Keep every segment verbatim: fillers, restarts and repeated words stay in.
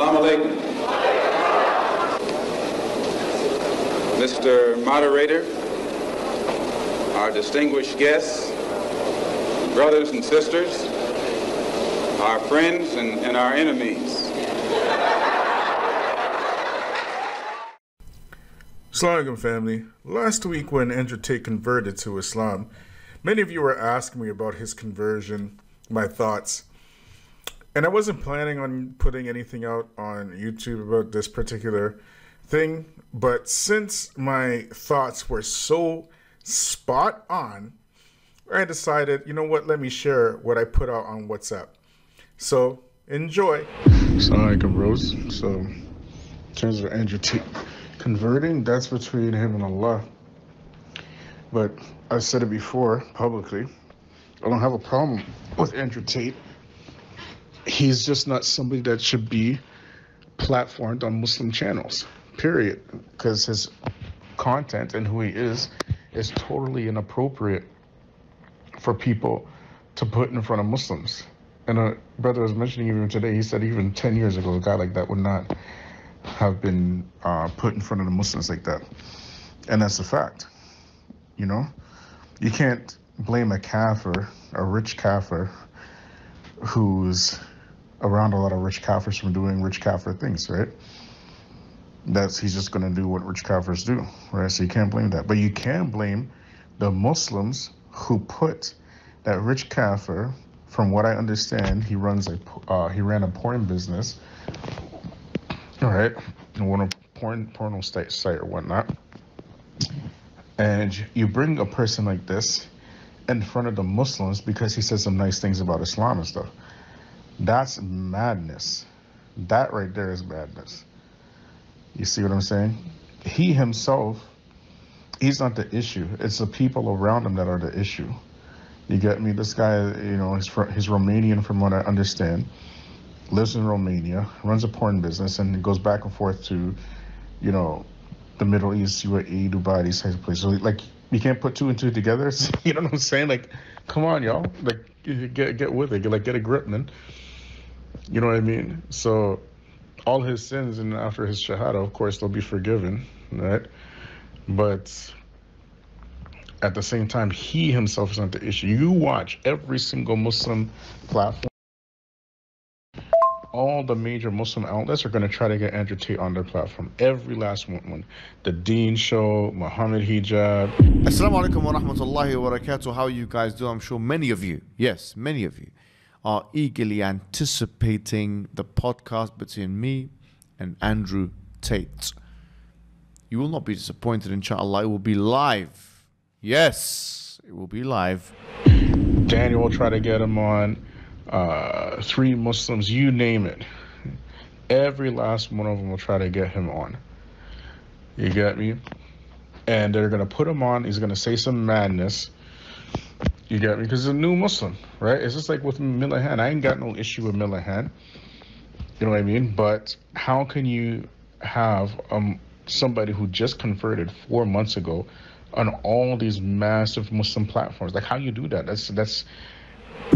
Assalamu alaikum. Mister Moderator, our distinguished guests, brothers and sisters, our friends and, and our enemies. Assalamu alaikum, family. Last week when Andrew Tate converted to Islam, many of you were asking me about his conversion, my thoughts. And I wasn't planning on putting anything out on YouTube about this particular thing, but since my thoughts were so spot on, I decided, you know what, let me share what I put out on WhatsApp. So, enjoy. Assalamu alaikum, bros. So, in terms of Andrew Tate converting, that's between him and Allah. But I've said it before publicly, I don't have a problem with Andrew Tate. He's just not somebody that should be platformed on Muslim channels, period, because his content and who he is is totally inappropriate for people to put in front of Muslims. And a brother was mentioning even today, he said even ten years ago, a guy like that would not have been uh, put in front of the Muslims like that. And that's a fact, you know? You can't blame a kafir, a rich kafir, who's around a lot of rich kafirs from doing rich kafir things, right? That's, he's just gonna do what rich kafirs do, right? So you can't blame that. But you can blame the Muslims who put that rich kafir, from what I understand, he runs a, uh, he ran a porn business, all right? And one of porn, porno site, site or whatnot. And you bring a person like this in front of the Muslims because he said some nice things about Islam and stuff. That's madness. That right there is madness. You see what I'm saying? He himself, he's not the issue. It's the people around him that are the issue. You get me? This guy, you know, he's, from, he's Romanian from what I understand, lives in Romania, runs a porn business, and it goes back and forth to, you know, the Middle East, U A E, Dubai, these types of places. So, like, you can't put two and two together. You know what I'm saying? Like, come on, y'all. Like, get get with it. Like, get a grip, man. You know what I mean? So, all his sins, and after his shahada, of course, they'll be forgiven, right? But at the same time, he himself is not the issue. You watch every single Muslim platform. All the major Muslim outlets are going to try to get Andrew Tate on their platform. Every last one. The Deen Show, Muhammad Hijab. Assalamu alaikum wa rahmatullahi wa barakatuh. How you guys do? I'm sure many of you, yes, many of you, are eagerly anticipating the podcast between me and Andrew Tate. You will not be disappointed, inshallah. It will be live. Yes, it will be live. Daniel will try to get him on. Uh, three Muslims, you name it. Every last one of them will try to get him on. You get me? And they're going to put him on. He's going to say some madness. You get me? Because he's a new Muslim, right? It's just like with Milahan. I ain't got no issue with Milahan. You know what I mean? But how can you have um, somebody who just converted four months ago on all these massive Muslim platforms? Like, how you do that? That's that's...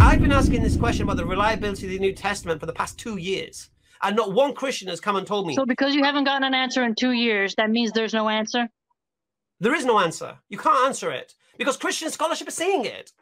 I've been asking this question about the reliability of the New Testament for the past two years, and not one Christian has come and told me. So because you haven't gotten an answer in two years, that means there's no answer? There is no answer. You can't answer it, because Christian scholarship is saying it.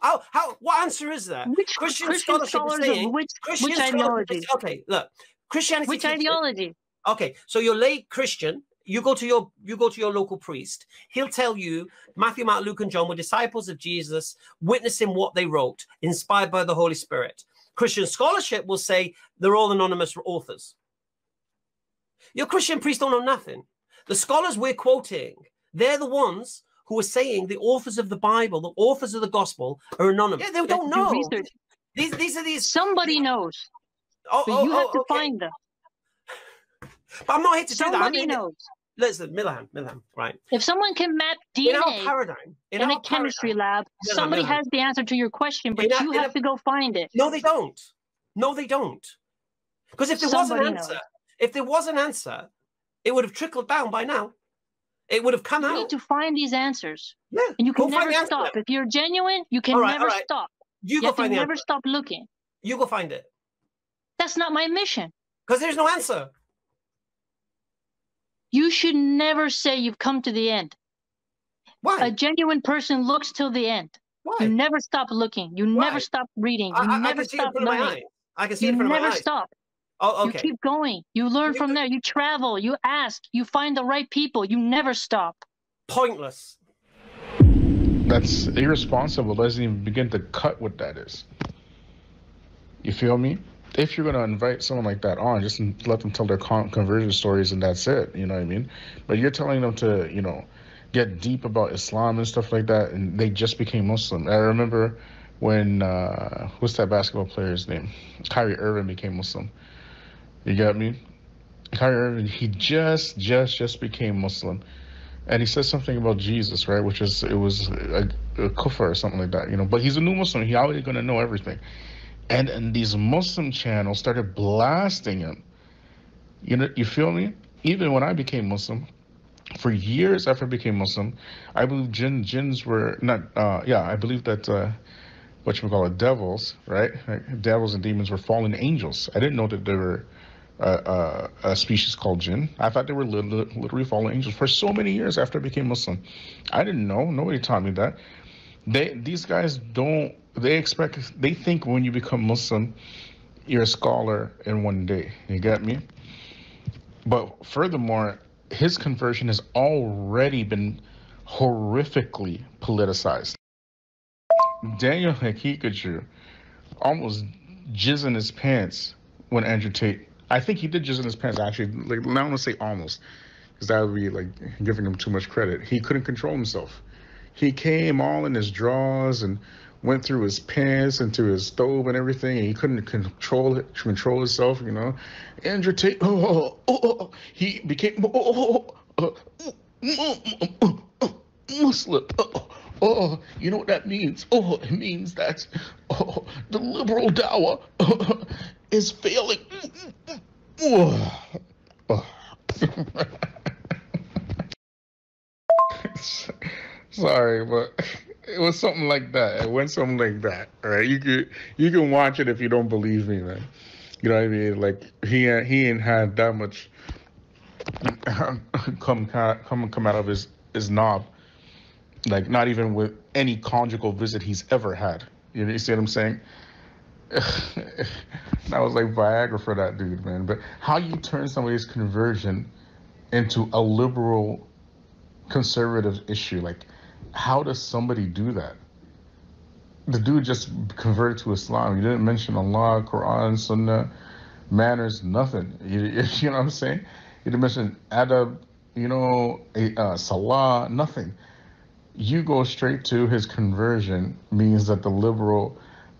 How, how, what answer is there? Which Christian, Christian scholarship is saying... Which, Christian which ideology? Is, okay, look. Christianity... Which ideology? Okay, so you're late Christian. You go to your you go to your local priest. He'll tell you Matthew, Mark, Luke, and John were disciples of Jesus, witnessing what they wrote, inspired by the Holy Spirit. Christian scholarship will say they're all anonymous authors. Your Christian priests don't know nothing. The scholars we're quoting, they're the ones who are saying the authors of the Bible, the authors of the gospel, are anonymous. Yeah, they don't know. These these are these. Somebody knows. Oh, but oh, you have oh, to okay. find them. But I'm not here to do that. I mean, knows. Listen, Milahan, Milahan, right? If someone can map D N A in, our paradigm, in, in our a chemistry paradigm, lab, Milahan, somebody Milahan. has the answer to your question, but in you a, have a, to go find it. No, they don't. No, they don't. Because if there somebody was an answer, knows. if there was an answer, it would have trickled down by now. It would have come you out. You need to find these answers. Yeah. And you can go never stop. If you're genuine, you can all right, never right. stop. You, you go have find to never answer. stop looking. You go find it. That's not my mission. Because there's no answer. You should never say you've come to the end. Why? A genuine person looks till the end. Why? You never stop looking. You Why? Never stop reading. You I, I, never I stop learning. I can see you it from my eyes. You never stop. Oh, okay. You keep going. You learn you, from there. You travel. You ask. You find the right people. You never stop. Pointless. That's irresponsible. Doesn't even begin to cut what that is. You feel me? If you're going to invite someone like that on, just let them tell their con conversion stories and that's it. You know what I mean? But you're telling them to, you know, get deep about Islam and stuff like that, and they just became Muslim. I remember when, uh, what's that basketball player's name? Kyrie Irving became Muslim. You got me? Kyrie Irving, he just, just, just became Muslim. And he says something about Jesus, right? Which is, it was a, a kufr or something like that, you know? But he's a new Muslim. He's already going to know everything. And, and these Muslim channels started blasting him. You know, you feel me? Even when I became Muslim, for years after I became Muslim, I believe jinn, jinns were not, uh, yeah, I believe that, uh, whatchamacallit, devils, right? Like, devils and demons were fallen angels. I didn't know that there were uh, uh, a species called jinn. I thought they were literally, literally fallen angels for so many years after I became Muslim. I didn't know, nobody taught me that. They, these guys don't, they expect, they think when you become Muslim, you're a scholar in one day, you get me? But furthermore, his conversion has already been horrifically politicized. Daniel Hakikachu almost jizzed in his pants when Andrew Tate, I think he did jizz in his pants actually, like, I don't want to say almost, because that would be like giving him too much credit. He couldn't control himself. He came all in his drawers and went through his pants and through his stove and everything, and he couldn't control it, control himself, you know. Andrew Tate, oh, oh, oh, he became oh, oh, oh, oh, Muslim. Oh, oh, you know what that means? Oh, it means that oh, the liberal dawah oh, is failing. Oh, oh. Sorry, but it was something like that. It went something like that, right? You could, you can watch it if you don't believe me, man. You know what I mean? Like he he ain't had that much come come come out of his his knob, like not even with any conjugal visit he's ever had. You know, you see what I'm saying? That was like Viagra for that dude, man. But how you turn somebody's conversion into a liberal conservative issue, like, how does somebody do that? The dude just converted to Islam. You didn't mention Allah, Quran, Sunnah, manners, nothing. You, you know what I'm saying? You didn't mention adab, you know, uh, salah, nothing. You go straight to his conversion means that the liberal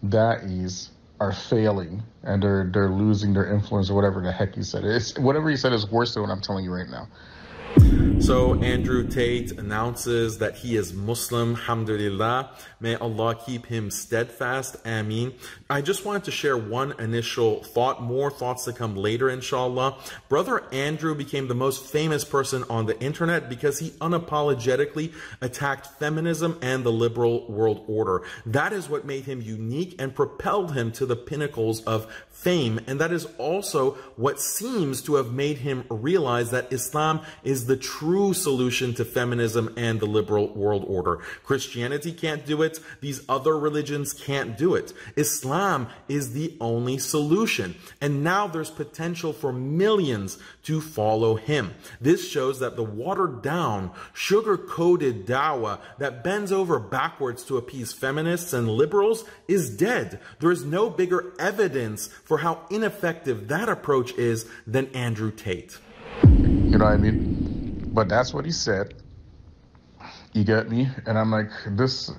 da'is are failing and they're, they're losing their influence or whatever the heck he said. It's, whatever he said is worse than what I'm telling you right now. So Andrew Tate announces that he is Muslim, alhamdulillah. May Allah keep him steadfast, ameen. I just wanted to share one initial thought, more thoughts to come later, inshallah. Brother Andrew became the most famous person on the internet because he unapologetically attacked feminism and the liberal world order. That is what made him unique and propelled him to the pinnacles of fame. And that is also what seems to have made him realize that Islam is the true solution to feminism and the liberal world order. Christianity can't do it. These other religions can't do it. Islam is the only solution. And now there's potential for millions to follow him. This shows that the watered down, sugar-coated dawah that bends over backwards to appease feminists and liberals is dead. There is no bigger evidence for how ineffective that approach is than Andrew Tate. You know what I mean? But that's what he said. You get me? And I'm like, this,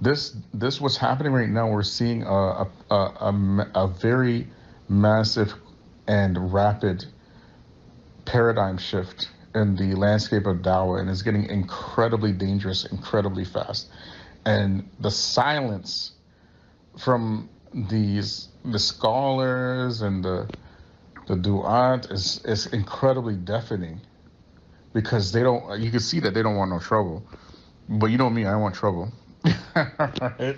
this, this, what's happening right now, we're seeing a, a, a, a very massive and rapid paradigm shift in the landscape of dawah, and it's getting incredibly dangerous, incredibly fast. And the silence from these, the scholars and the, the du'at is, is incredibly deafening, because they don't, you can see that they don't want no trouble. But you know me, I want trouble. Right?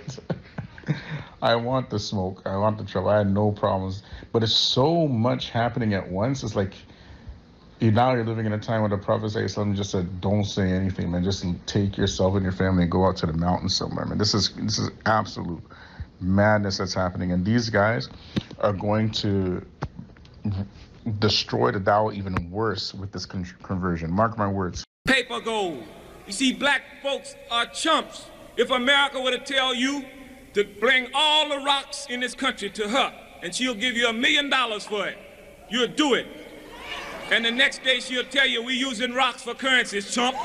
I want the smoke. I want the trouble. I had no problems. But it's so much happening at once. It's like, you now you're living in a time where the Prophet just said, don't say anything, man. Just take yourself and your family and go out to the mountains somewhere, man. This is, this is absolute madness that's happening. And these guys are going to destroy the Dawah even worse with this con conversion. Mark my words. Paper gold. You see, black folks are chumps. If America were to tell you to bring all the rocks in this country to her, and she'll give you a million dollars for it, you'll do it. And the next day she'll tell you we're using rocks for currencies, chump.